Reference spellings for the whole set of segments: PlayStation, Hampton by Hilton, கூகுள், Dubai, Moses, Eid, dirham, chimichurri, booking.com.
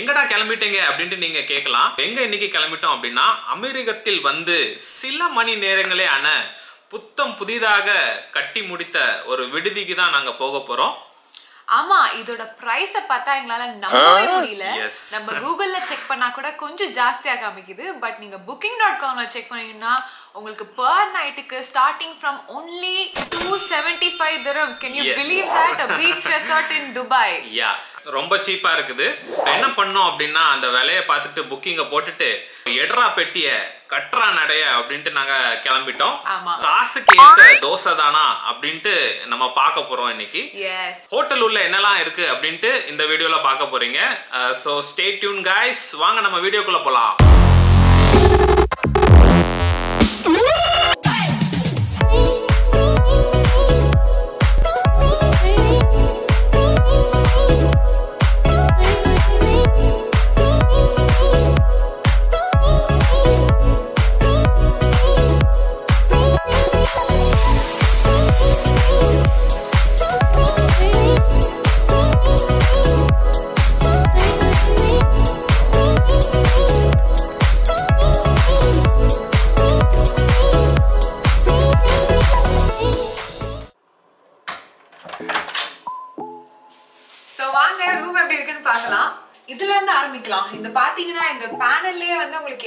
எங்கடா கிளம்பிட்டீங்க அப்படினு நீங்க கேட்கலாம். எங்க இன்னைக்கு கிளம்பிட்டோம் அப்படினா அமெரிக்கத்தில் வந்து சில மணி நேரங்களே ஆன புத்தம் புதிதாக கட்டி முடித்த ஒரு விடுதிக்கு தான் நாங்க போக போறோம். ஆமா, இதோட பிரைஸ் பார்த்தா எங்களால நம்பவே முடியல. நம்ம கூகுள்ல செக் பண்ணா கூட கொஞ்சம் ஜாஸ்தியா காமிக்குது. பட் நீங்க booking.com ல செக் பண்ணீங்கன்னா உங்களுக்கு பெர் நைட்டுக்கு starting from only 275 dirhams. Can you believe that? A beach resort in Dubai. Yeah. ரொம்ப சீப்பா இருக்குது. என்ன பண்ணோம் அப்படின்னா அந்த விலையை பார்த்துட்டு புக்கிங்கை போட்டுட்டு எட்ரா பெட்டிய கட்ரா நடைய அப்படின்ட்டு நாங்க கிளம்பிட்டோம். காசுக்கு ஏத்த தோசை தானா அப்படின்ட்டு நம்ம பார்க்க போறோம் இன்னைக்கு. ஹோட்டல் உள்ள என்னெல்லாம் இருக்கு அப்படின்ட்டு இந்த வீடியோல பார்க்க போறீங்க. சோ ஸ்டே டியூன் கைஸ், வாங்க நம்ம வீடியோக்குள்ள போலாம்.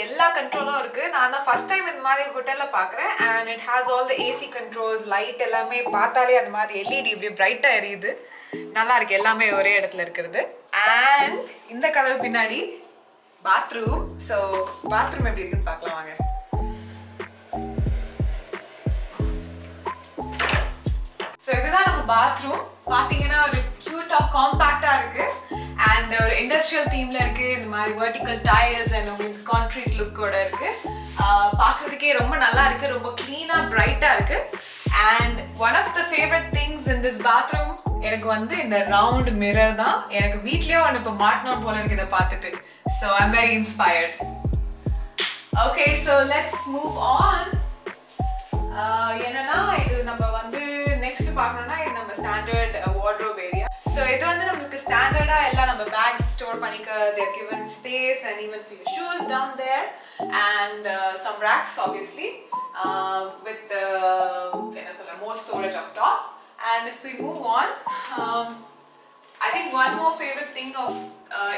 எல்லா கண்ட்ரோலும் இருக்கு. நான் தான் ஃபர்ஸ்ட் டைம் இந்த மாதிரி ஹோட்டல்ல பாக்குறேன். And it has all the AC controls, light எல்லாமே பார்த்தாலே அந்த மாதிரி எல்இடி இப்படி பிரைட்டா எரியுது. நல்லா இருக்கு, எல்லாமே ஒரே இடத்துல இருக்குது. அண்ட் இந்த கதவு பின்னாடி பாத்ரூம். சோ பாத்ரூம் எப்படி இருக்குன்னு பார்க்கலாம் வாங்க. சோ இதுதான் நம்ம பாத்ரூம். பாத்தீங்கன்னா ஒரு கியூட்டா காம்பாக்டா இருக்கு. அண்ட் ஒரு இண்டஸ்ட்ரியல் தீம்ல இருக்கு. இந்த மாதிரி வெர்டிகல் டைல்ஸ் அண்ட் உங்களுக்கு கான்கிரீட் லுக்கோட இருக்கு. பார்க்கறதுக்கே ரொம்ப நல்லா இருக்கு, ரொம்ப கிளீனா பிரைட்டா இருக்கு. And one of the favourite things in this bathroom எனக்கு வந்து இந்த ரவுண்ட் மிரர் தான். எனக்கு வீட்லயே ஒன்று இப்போ மாட்டணும் போல இருக்கு இதை பார்த்துட்டு. So I am very inspired. Okay, so let's move on. என்னன்னா இது நம்ம வந்து நெக்ஸ்ட் பார்க்கணும்னா இது நம்ம ஸ்டாண்டர்ட் வார்ட்ரோப் ஏரியா. ஸோ இது வந்து நம்மளுக்கு ஸ்டாண்டர்டா எல்லாம் நம்ம பேக்ஸ் ஸ்டோர் பண்ணிக்க. They have given space and even for your shoes down there and some racks obviously with என்ன சொல்ல more storage up top. And if we move on, I think one more favorite thing of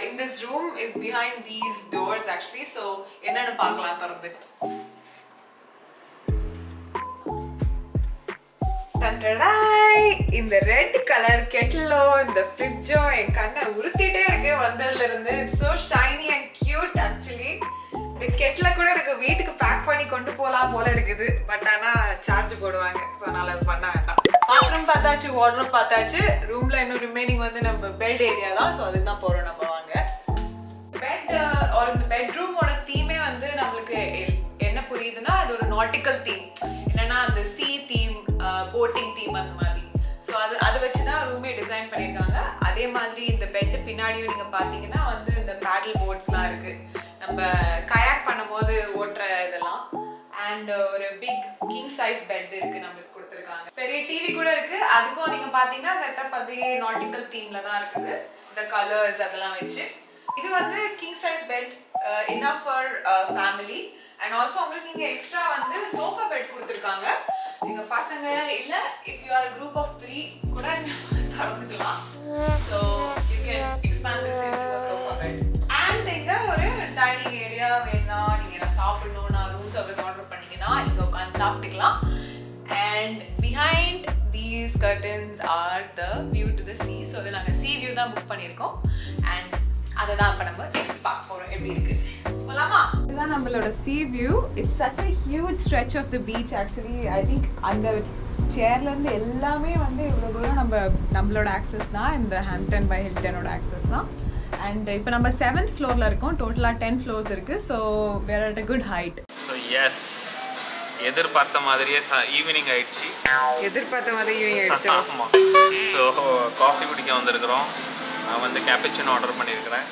in this room is behind these doors actually. So என்னன்னு பார்க்கலாம் தரது. இந்த red colour கெட்டிலோ இந்த ஃப்ரிட்ஜோ என் கண்ணை உறுத்திட்டே இருக்கு வந்ததுல இருந்து. It's so shiny and cute actually. இந்த கெட்டில கூட எனக்கு வீட்டுக்கு பேக் பண்ணி கொண்டு போகலாம் போல இருக்குது. பட் ஆனா சார்ஜ் போடுவாங்க, ஸோ அதனால அது பண்ண வேண்டாம். பாத்ரூம் பார்த்தாச்சு, வார்ட்ரோப் பார்த்தாச்சு. ரூம்ல இன்னும் ரிமைனிங் வந்து நம்ம பெட் ஏரியா தான். ஸோ அதுதான் போறோம் நம்ம வாங்க. பெட் ஒரு இந்த பெட்ரூமோட தீமே வந்து நம்மளுக்கு என்ன புரியுதுன்னா அது ஒரு நாட்டிக்கல் தீம். என்னன்னா அந்த சீ தீம், போட்டிங் தீம் அந்த மாதிரி. ஸோ அதை வச்சு தான் ரூமே டிசைன் பண்ணியிருக்காங்க. அதே மாதிரி இந்த பெட்டு பின்னாடியும் நீங்கள் பார்த்தீங்கன்னா வந்து இந்த பேடல் போர்ட்ஸ்லாம் இருக்குது. நம்ம கயாக் பண்ணும்போது ஓட்டுற இதெல்லாம். அண்ட் ஒரு பிக் கிங் சைஸ் பெட் இருக்குது நம்மளுக்கு கொடுத்துருக்காங்க. பெரிய டிவி கூட இருக்குது. அதுக்கும் நீங்கள் பார்த்தீங்கன்னா செட்டப் அதே நாட்டிக்கல் தீமில் தான் இருக்குது. இந்த கலர்ஸ் அதெல்லாம் வச்சு இது வந்து king size bed enough for family. And also உங்களுக்கு நீங்கள் எக்ஸ்ட்ரா வந்து சோஃபா பெட் கொடுத்துருக்காங்க. நீங்க பசங்க இல்ல if you are a group of 3 கூட தரந்துக்கலாம். So you can expand this into a sofa bed. And இங்க ஒரு டைனிங் ஏரியா வேணா நீங்க சாப்பிடணும்னா ரூம் சர்வீஸ் ஆர்டர் பண்ணீங்கன்னா இங்க உட்கார்ந்து சாப்பிட்டுக்கலாம். And behind these curtains are the view to the sea. So நாங்க sea view தான் புக் பண்ணிருக்கோம். And அததான் இப்ப நம்ம நெக்ஸ்ட் பார்க்க போறோம் எப்படி இருக்கு. போலாமா? இதுதான் நம்மளோட sea view. It's such a huge stretch of the beach actually. I think அந்த chairல இருந்து எல்லாமே வந்து இவ்வளவு தூரம் நம்மளோட access தான். இந்த Hampton by Hilton ஓட access தான். And இப்போ நம்ம 7th floorல இருக்கோம். டோட்டலா 10 floors இருக்கு. So we are at a good height. So yes, எதிர்பார்த்த மாதிரியே ஈவினிங் ஆயிடுச்சு. எதிர்பார்த்த மாதிரி ஈவினிங் ஆயிடுச்சு. ஆமா. So காபி குடிக்க வந்திருக்கோம். நான் வந்து கேப்பச்சினோ ஆர்டர் பண்ணியிருக்கிறேன்.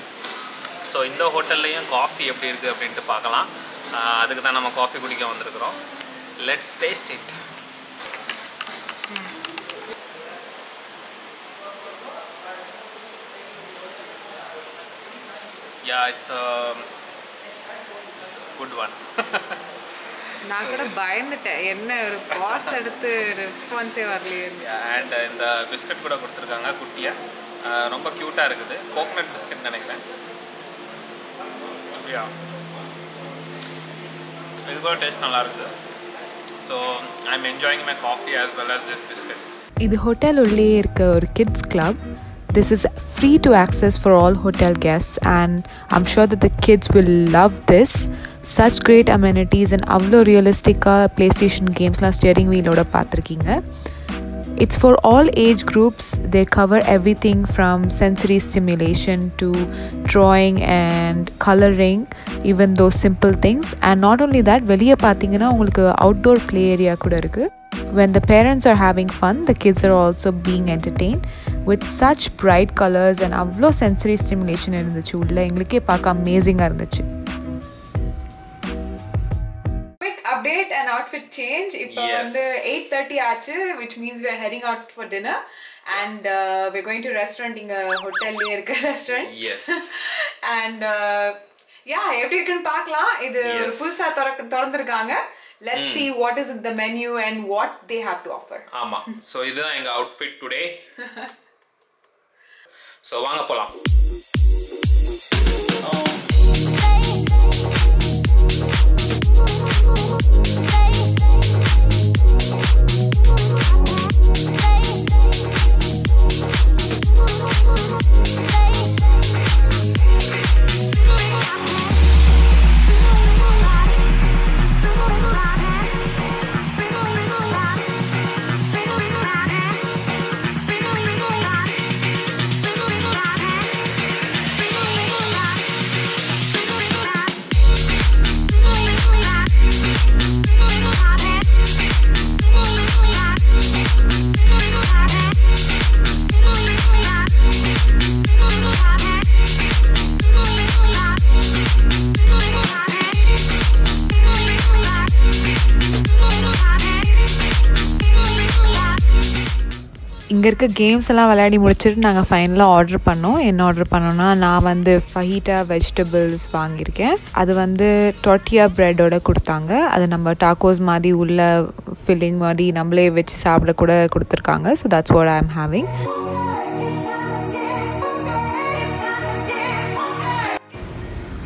ஸோ இந்த ஹோட்டல்லையும் காஃபி எப்படி இருக்குது அப்படின்ட்டு பார்க்கலாம். அதுக்கு தான் நம்ம காஃபி குடிக்க வந்திருக்கிறோம். Let's taste it. Yeah, it's a good one. I could buy in the boss at the response. Yeah, and in the biscuit could have put the kuttia. Romba cute are good. Coconut biscuit. Yeah. It's got a taste. So I'm enjoying my coffee as well as this biscuit. This hotel is a kids club. This is free to access for all hotel guests, and I'm sure that the kids will love this. Such great amenities and avlo realistic PlayStation games la steering wheel oda paathirkeenga. It's for all age groups. They cover everything from sensory stimulation to drawing and coloring, even those simple things. And not only that, veliya pathingana ungalku outdoor play area kuda irukku. When the parents are having fun, the kids are also being entertained with such bright colors and avlo sensory stimulation irundhuchu ulla engalke paaka amazing ah irundhuchu. Update and outfit change. Yes. 8:30 aachu, which means we are heading out for dinner, and we're going to restaurant in a hotel le irukka restaurant. Yes. And yeah, eppadi irukku paakalam. Idu oru pulsa thorandirukanga. Let's see what is in the menu and what they have to offer. Ama. So idha enga outfit today. So vaanga polam. இங்கே இருக்க games எல்லாம் விளையாடி முடிச்சுட்டு நாங்கள் ஃபைனலாக order பண்ணோம். என்ன order பண்ணோன்னா, நான் ஃபஹீட்டா வெஜிடபிள்ஸ் வாங்கியிருக்கேன். அது டொர்ட்டியா ப்ரெட்டோட கொடுத்தாங்க. அது நம்ம டாக்கோஸ் மாதிரி உள்ள ஃபில்லிங் மாதிரி நம்மளே வச்சு சாப்பிட கூட கொடுத்துருக்காங்க. So that's what I am having.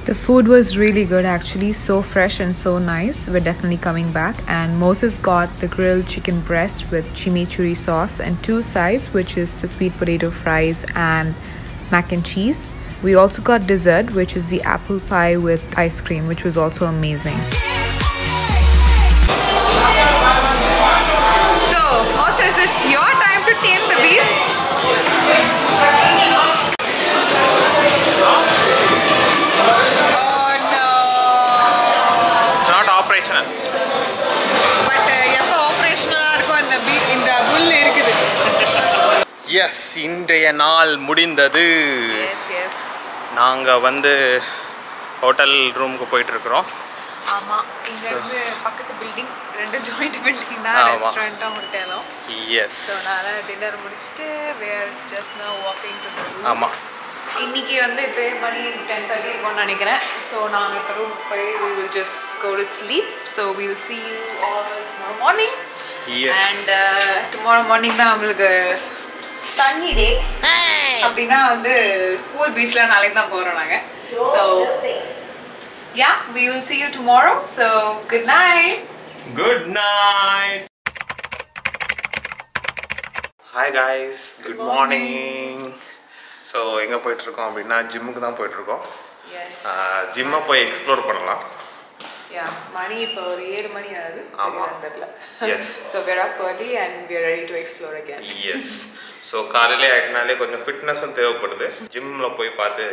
The food was really good actually, so fresh and so nice. We're definitely coming back. And Moses got the grilled chicken breast with chimichurri sauce and two sides, which is the sweet potato fries and mac and cheese. We also got dessert, which is the apple pie with ice cream, which was also amazing. So, Moses, it's your time to tame the beast. Yes, இன்றைய நாள் முடிந்தது. நாங்கள் hotel ரூமுக்கு போயிட்டுருக்குறோம். ஆமாம், இங்கேருந்து பக்கத்து building, ரெண்டு joint building தான் ரெஸ்டாரண்ட்டாக ஹோட்டலும். எஸ், அதனால் டின்னர் முடிச்சுட்டு we're just now walking to the room. ஆமாம், இன்னைக்கு இப்போ மணி 10:30 இருக்கும்னு நினைக்கிறேன். ஸோ நாங்கள் இப்போ ரூம் போய் we will just go to sleep. So we'll see you all tomorrow morning. Yes. And tomorrow morning தான் உங்களுக்கு sunny day. அப்படினா pool beachல நாளைக்கு தான் போறோம் நாங்க. So yeah, we will see you tomorrow. So good night. Good night. Hi guys, good morning. So எங்க போயிட்டு இருக்கோம் அப்படினா ஜிம்முக்கு தான் போயிட்டு இருக்கோம். Yes. ஜிம்மை போய் எக்ஸ்ப்ளோர் பண்ணலாம். Yeah, மணி இப்போ 7 மணி ஆகுது. ஆமா. Yes. So we are up early and we are ready to explore again. Yes. So காலையிலே ஆகிட்டனாலே கொஞ்சம் ஃபிட்னஸும் தேவைப்படுது. ஜிம்மில் போய் பார்த்து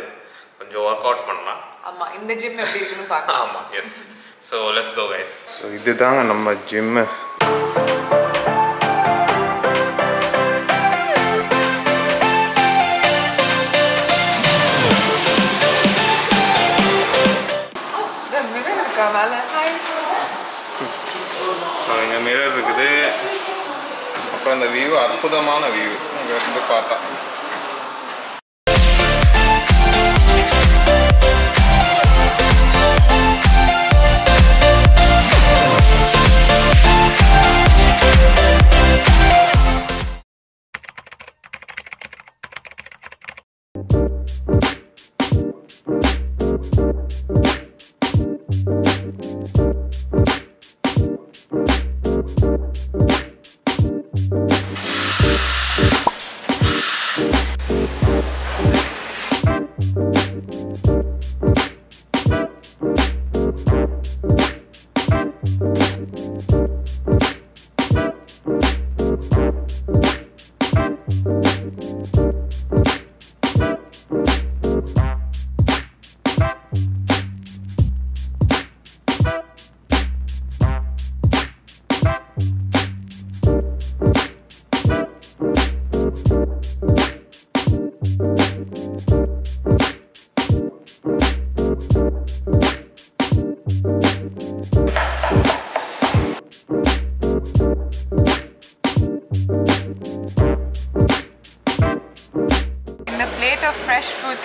கொஞ்சம் ஒர்க் அவுட் பண்ணலாம். ஆமாம், இந்த ஜிம் எப்படி இருக்குன்னு பார்க்கலாம். ஆமாம், yes. So let's go guys. So இதுதாங்க நம்ம ஜிம்மு. இங்கே மிரர் இருக்குது. அப்புறம் இந்த வியூ, அற்புதமான வியூ. பார்த்தா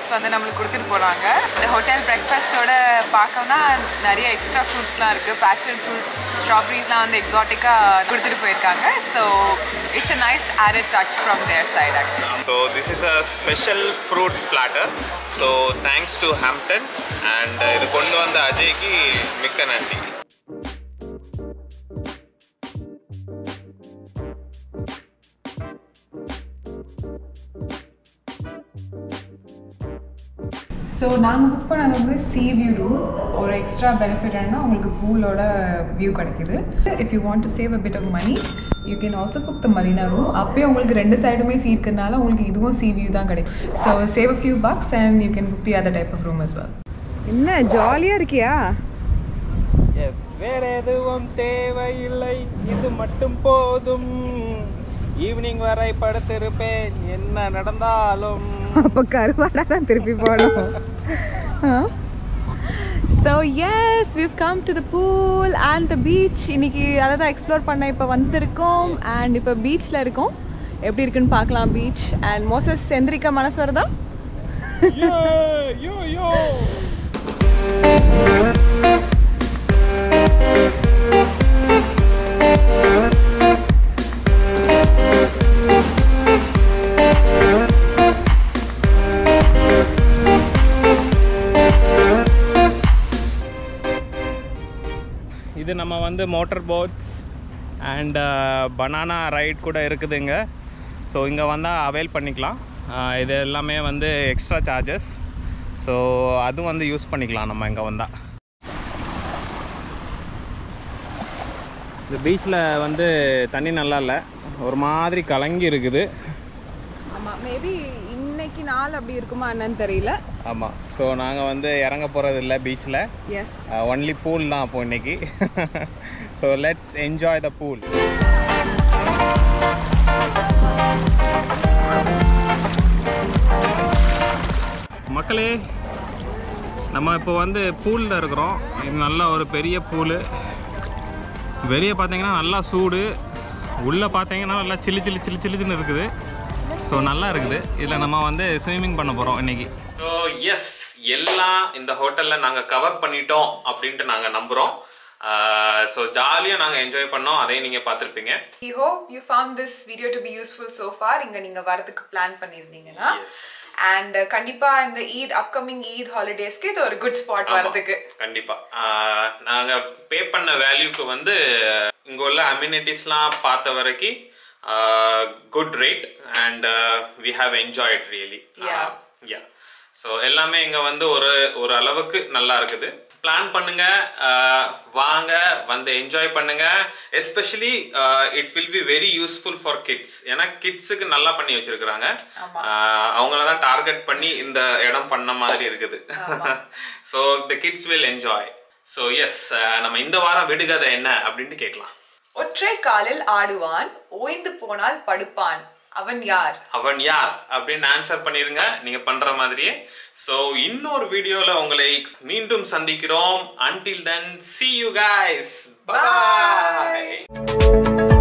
फ्रूट्स वो नम्बर होटल ब्रेकफास्टोड पाकना नरिया extra fruits passion fruit strawberries वो एक्साटिका को so it's a nice added touch from their side actually so this is a special fruit platter so thanks to Hampton and इदु कोंडु वंद अजय की मिक्क नंदी So नांगा बुक पण्णदु उंगलुक्कु सी व्यू रूम और एक्स्ट्रा बेनिफिट एन्ना उंगलुक्कु पूलोड व्यू कडिक्कुदु if you want to save a bit of money you can also book the marina room appo ungalku rendu side ume seat irukanaala ungalku idhuvum sea view dhaan kadikkum so save a few bucks and you can book the other type of room as well enna jolly ah irukiya yes vera edhuvum thevai illai idu mattum podum evening varai paduthirpen enna nadandhalum appo karuvada dhaan thirupi podum so yes we've come to the pool and the beach iniki adha explore panna ipo vandirukom and ipo beach la irukom eppadi irukku nu paakalam beach and Moses Sendrika manasu varudha yo yo நம்ம வந்து motor boats and banana ride கூட இருக்குதுங்க so இங்கே வந்தால் avail பண்ணிக்கலாம் இது எல்லாமே வந்து எக்ஸ்ட்ரா சார்ஜஸ் ஸோ அதுவும் வந்து யூஸ் பண்ணிக்கலாம் நம்ம இங்கே வந்தால் இந்த பீச்சில் வந்து தண்ணி நல்லா இல்லை ஒரு மாதிரி கலங்கி இருக்குது ஆமாம் மேபி இன்னைக்கு நாள் அப்படி இருக்குமா என்னன்னு தெரியல ஆமாம் ஸோ நாங்கள் வந்து இறங்க போகிறது இல்லை பீச்சில் எஸ் ஒன்லி பூல் தான் அப்போ இன்னைக்கு so let's enjoy the pool மக்களே நம்ம இப்போ வந்து பூலில் இருக்கிறோம் இது நல்ல ஒரு பெரிய பூல் வெளியே பார்த்தீங்கன்னா நல்லா சூடு உள்ளே பார்த்தீங்கன்னா நல்லா சில்லு சில்லு சில்லு சில்லுன்னு இருக்குது ஸோ நல்லா இருக்குது இதில் நம்ம வந்து ஸ்விம்மிங் பண்ண போகிறோம் இன்றைக்கி ஸோ எஸ் எல்லாம் இந்த ஹோட்டலில் நாங்கள் கவர் பண்ணிட்டோம் அப்படின்ட்டு நாங்கள் நம்புகிறோம் ஸோ ஜாலியாக நாங்கள் என்ஜாய் பண்ணோம் அதையும் நீங்கள் பார்த்துருப்பீங்க I hope you found this video to be useful so for இங்கே நீங்கள் வரதுக்கு பிளான் பண்ணியிருந்தீங்கன்னா அண்ட் கண்டிப்பாக இந்த ஈத் அப்கமிங் ஈத் ஹாலிடேஸ்க்கு இது ஒரு குட் ஸ்பாட் வரதுக்கு கண்டிப்பாக நாங்கள் பே பண்ண வேல்யூக்கு வந்து இங்கே உள்ள அம்யூனிட்டிஸ்லாம் பார்த்த வரைக்கும் good rate and we have enjoyed really yeah so எல்லாமே இங்க வந்து ஒரு அளவுக்கு நல்லா இருக்குது plan பண்ணுங்க வாங்க வந்து enjoy பண்ணுங்க especially it will be very useful for kids ஏனா kidsக்கு நல்லா பண்ணி வச்சிருக்காங்க அவங்கள தான் டார்கெட் பண்ணி இந்த இடம் பண்ண மாதிரி இருக்குது so the kids will enjoy so yes நம்ம இந்த வாரம் விடுகதை என்ன அப்படினு கேக்கலாம் ஒற்றை காலில் ஆடுவான் ஓய்ந்து போனால் படுப்பான் அவன் யார் அப்படின்னு ஆன்சர் பண்ணிருங்க நீங்க பண்ற மாதிரியே சோ இன்னொரு வீடியோல உங்களை மீண்டும் சந்திக்கிறோம் until then see you guys bye